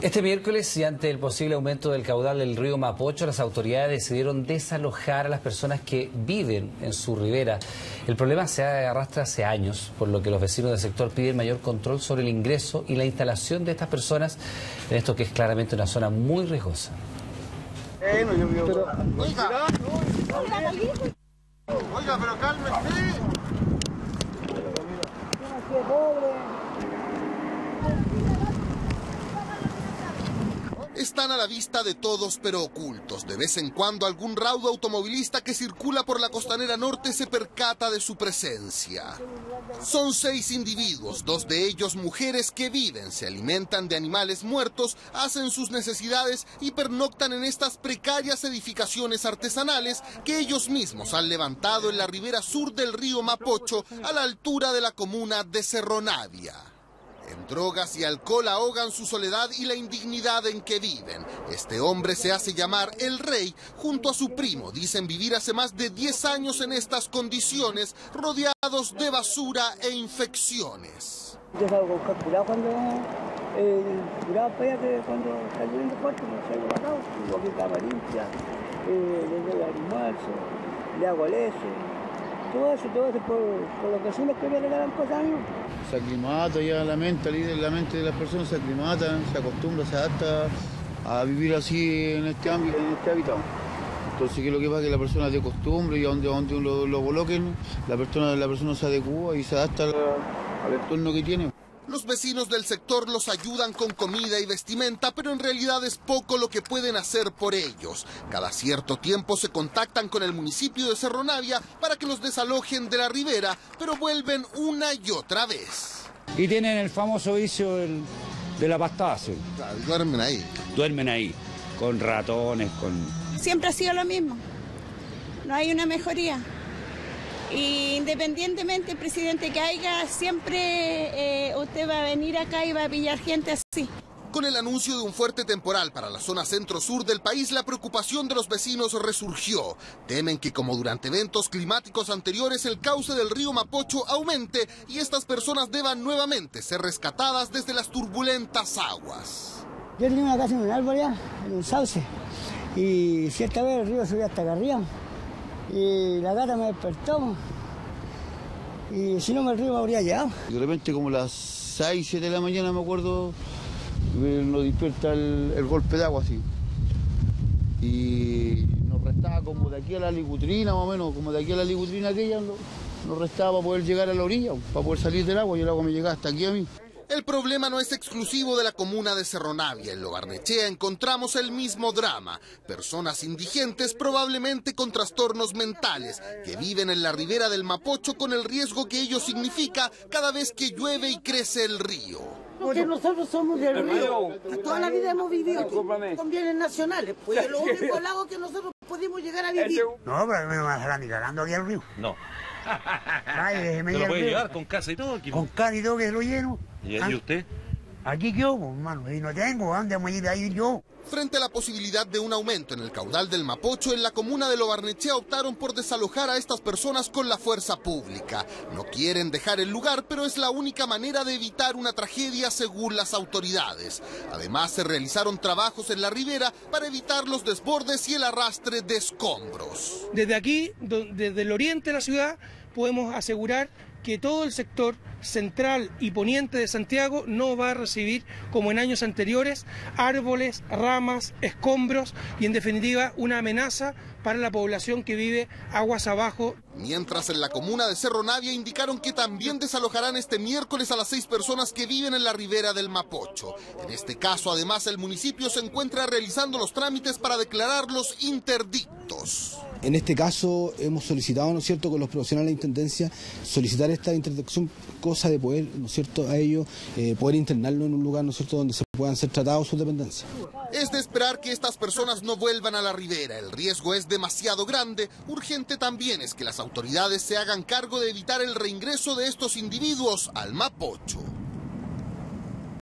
Este miércoles, y ante el posible aumento del caudal del río Mapocho, las autoridades decidieron desalojar a las personas que viven en su ribera. El problema se arrastra hace años, por lo que los vecinos del sector piden mayor control sobre el ingreso y la instalación de estas personas en esto que es claramente una zona muy riesgosa. Oiga, pero cálmese. Están a la vista de todos, pero ocultos. De vez en cuando algún raudo automovilista que circula por la costanera norte se percata de su presencia. Son 6 individuos, 2 de ellos mujeres que viven, se alimentan de animales muertos, hacen sus necesidades y pernoctan en estas precarias edificaciones artesanales que ellos mismos han levantado en la ribera sur del río Mapocho, a la altura de la comuna de Cerro Navia. En drogas y alcohol ahogan su soledad y la indignidad en que viven. Este hombre se hace llamar el Rey. Junto a su primo dicen vivir hace más de 10 años en estas condiciones, rodeados de basura e infecciones. Yo salgo con curado cuando curado fíjate, cuando salió en el cuarto, no salgo acá, tengo que estar limpia, le doy almuerzo, le hago leche. Todo eso por lo que son los que vienen a las cosas. Se aclimata ya la mente de las personas, se aclimata, se acostumbra, se adapta a vivir así en este ámbito, en este hábitat. Entonces, ¿qué es lo que pasa? Que la persona de costumbre y donde lo coloquen, la persona se adecua y se adapta al entorno que tiene. Los vecinos del sector los ayudan con comida y vestimenta, pero en realidad es poco lo que pueden hacer por ellos. Cada cierto tiempo se contactan con el municipio de Cerro Navia para que los desalojen de la ribera, pero vuelven una y otra vez. Y tienen el famoso vicio de la pastaza. Claro, duermen ahí, con ratones, Siempre ha sido lo mismo, no hay una mejoría. Y independientemente del presidente que haya, siempre usted va a venir acá y va a pillar gente así. Con el anuncio de un fuerte temporal para la zona centro-sur del país, la preocupación de los vecinos resurgió. Temen que, como durante eventos climáticos anteriores, el cauce del río Mapocho aumente y estas personas deban nuevamente ser rescatadas desde las turbulentas aguas. Yo tenía una casa en un árbol allá, en un sauce, y cierta vez el río subía hasta acá arriba. Y la gata me despertó, y si no me río me habría llegado. De repente como las 6, 7 de la mañana, me acuerdo, nos despierta el golpe de agua así. Y nos restaba como de aquí a la licutrina, más o menos, como de aquí a la licutrina aquella, nos restaba para poder llegar a la orilla, para poder salir del agua, y el agua me llegaba hasta aquí a mí. El problema no es exclusivo de la comuna de Cerro Navia. En Lo Barnechea encontramos el mismo drama. Personas indigentes, probablemente con trastornos mentales, que viven en la ribera del Mapocho con el riesgo que ello significa cada vez que llueve y crece el río. Porque nosotros somos del río. Toda la vida hemos vivido con bienes nacionales. Pues es lo único lago que nosotros pudimos llegar a vivir. No, pero me van a sacar ni cagando aquí al río. No. Ay, me lo voy a llevar con casa y todo aquí. Con casa y todo que lo lleno. ¿Y ahí usted? Aquí yo, hermano, y no tengo, ¿dónde voy a ir ahí yo? Frente a la posibilidad de un aumento en el caudal del Mapocho, en la comuna de Lo Barnechea optaron por desalojar a estas personas con la fuerza pública. No quieren dejar el lugar, pero es la única manera de evitar una tragedia según las autoridades. Además, se realizaron trabajos en la ribera para evitar los desbordes y el arrastre de escombros. Desde aquí, desde el oriente de la ciudad, podemos asegurar que todo el sector central y poniente de Santiago no va a recibir, como en años anteriores, árboles, ramas, escombros y, en definitiva, una amenaza para la población que vive aguas abajo. Mientras, en la comuna de Cerro Navia indicaron que también desalojarán este miércoles a las 6 personas que viven en la ribera del Mapocho. En este caso, además, el municipio se encuentra realizando los trámites para declararlos interdictos. En este caso hemos solicitado, ¿no es cierto?, con los profesionales de la Intendencia, solicitar esta interdicción, cosa de poder, ¿no es cierto?, a ellos poder internarlo en un lugar, ¿no es cierto?, donde se puedan ser tratados sus dependencias. Es de esperar que estas personas no vuelvan a la ribera. El riesgo es demasiado grande. Urgente también es que las autoridades se hagan cargo de evitar el reingreso de estos individuos al Mapocho.